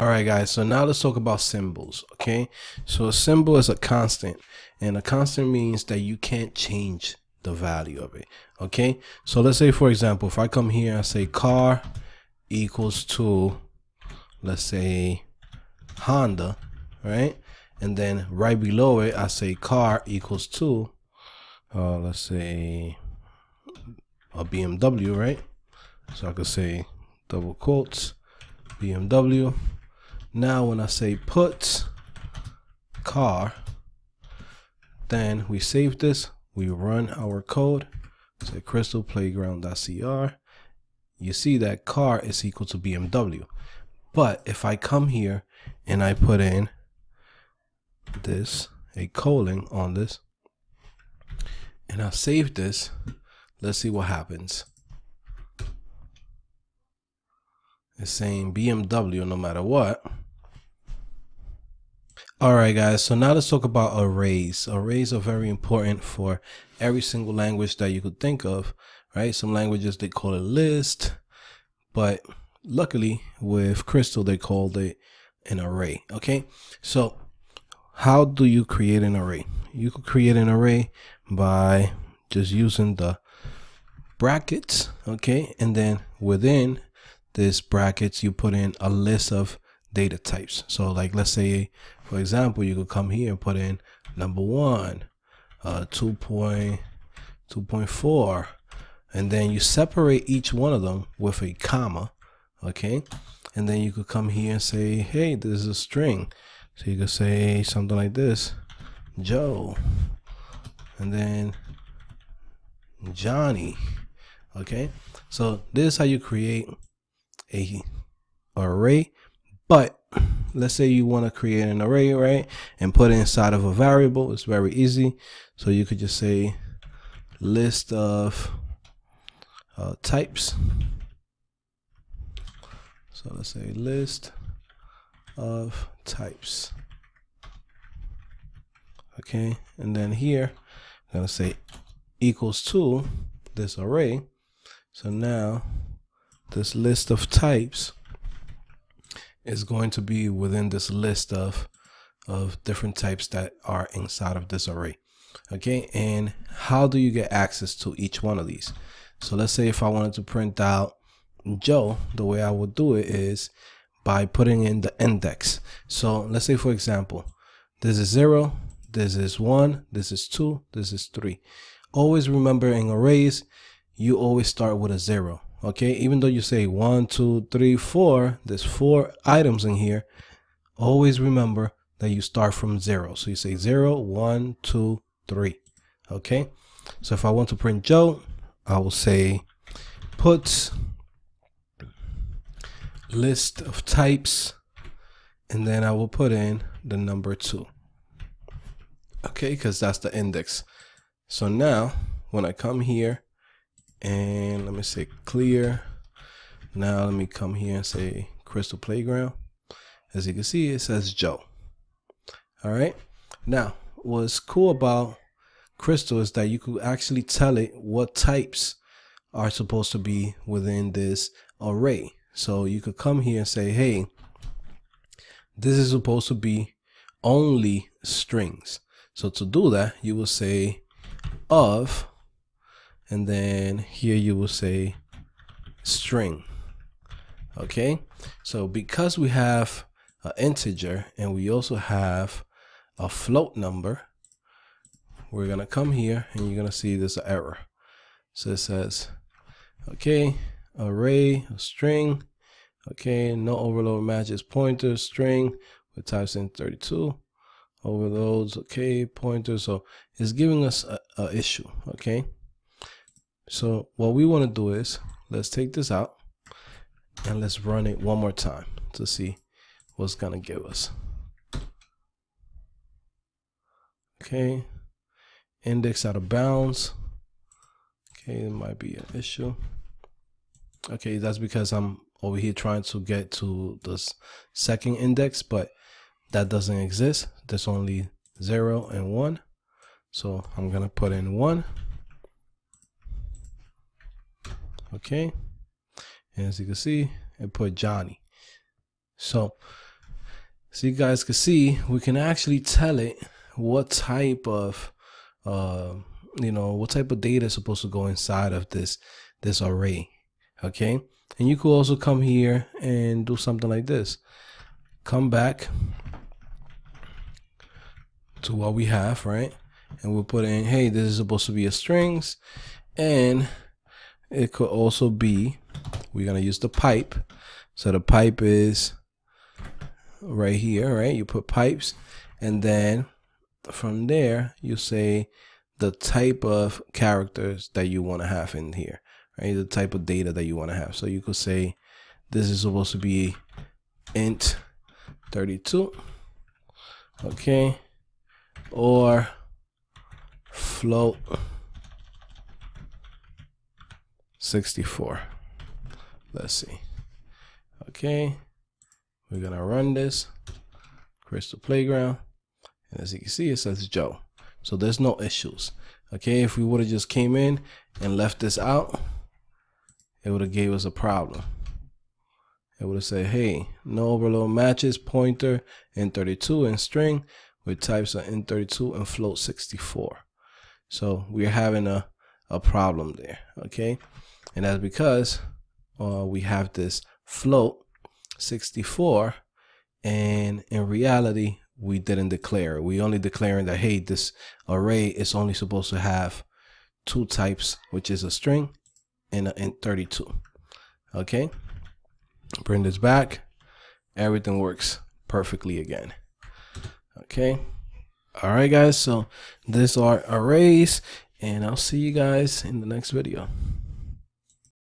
Alright guys, so now let's talk about symbols, okay? So a symbol is a constant, and a constant means that you can't change the value of it, okay? So let's say, for example, if I come here and say car equals to, let's say, Honda, right? And then right below it, I say car equals to, let's say, a BMW, right? So I could say, double quotes, BMW. Now when I say put car, then we save this, we run our code, say crystalplayground.cr. you see that car is equal to BMW. But if I come here and I put in this, a colon on this, and I save this, let's see what happens. It's saying BMW no matter what. Alright guys, so now let's talk about arrays. Arrays are very important for every single language that you could think of, right? Some languages, they call it list, but luckily with Crystal, they called it an array, okay? So how do you create an array? You could create an array by just using the brackets, okay? And then within this brackets, you put in a list of data types. So like, let's say, for example, you could come here and put in number 1, 2.4, and then you separate each one of them with a comma, okay? And then you could come here and say, hey, this is a string. So you could say something like this, Joe, and then Johnny, okay? So this is how you create a array. But let's say you want to create an array, right, and put it inside of a variable. It's very easy. So you could just say list of types. So let's say list of types, okay? And then here I'm gonna say equals to this array. So now this list of types is going to be within this list of different types that are inside of this array, okay? And how do you get access to each one of these? So let's say if I wanted to print out Joe, the way I would do it is by putting in the index. So let's say, for example, this is 0, this is 1, this is 2, this is 3. Always remember in arrays, you always start with a 0. Okay, even though you say 1, 2, 3, 4, there's 4 items in here. Always remember that you start from 0. So you say 0, 1, 2, 3. Okay, so if I want to print Joe, I will say puts list of types, and then I will put in the number 2. Okay, because that's the index. So now when I come here and let me say clear, now let me come here and say Crystal Playground, as you can see it says Joe. All right, now what's cool about Crystal is that you could actually tell it what types are supposed to be within this array. So you could come here and say, hey, this is supposed to be only strings. So to do that, you will say of, and then here you will say string, okay? So because we have an integer and we also have a float number, we're gonna come here and you're gonna see this error. So it says, okay, array, string, okay, no overload matches pointers, string with types int32, overloads, okay, pointers. So it's giving us an issue, okay? So what we want to do is, let's take this out and let's run it one more time to see what's gonna give us. Okay, index out of bounds. Okay, it might be an issue. Okay, that's because I'm over here trying to get to this second index, but that doesn't exist. There's only 0 and 1. So I'm gonna put in 1. Okay, and as you can see, it put Johnny. So So you guys can see we can actually tell it what type of what type of data is supposed to go inside of this array. Okay, and you could also come here and do something like this. Come back to what we have, right? And we'll put in, hey, this is supposed to be a strings, and it could also be, we're gonna use the pipe. So the pipe is right here, right? You put pipes, and then from there you say the type of characters that you want to have in here, right? The type of data that you want to have. So you could say this is supposed to be int32, okay, or float64. Let's see. Okay, we're gonna run this Crystal Playground, and as you can see, it says Joe. So there's no issues. Okay, if we would have just came in and left this out, it would have gave us a problem. It would have said, hey, no overload matches pointer int32 and string with types of int32 and float64. So we're having a problem there. Okay, and that's because we have this float 64, and in reality we didn't declare it. We only declaring that, hey, this array is only supposed to have two types, which is a string and an int32. Okay, bring this back, everything works perfectly again. Okay, all right guys, so these are arrays, and I'll see you guys in the next video.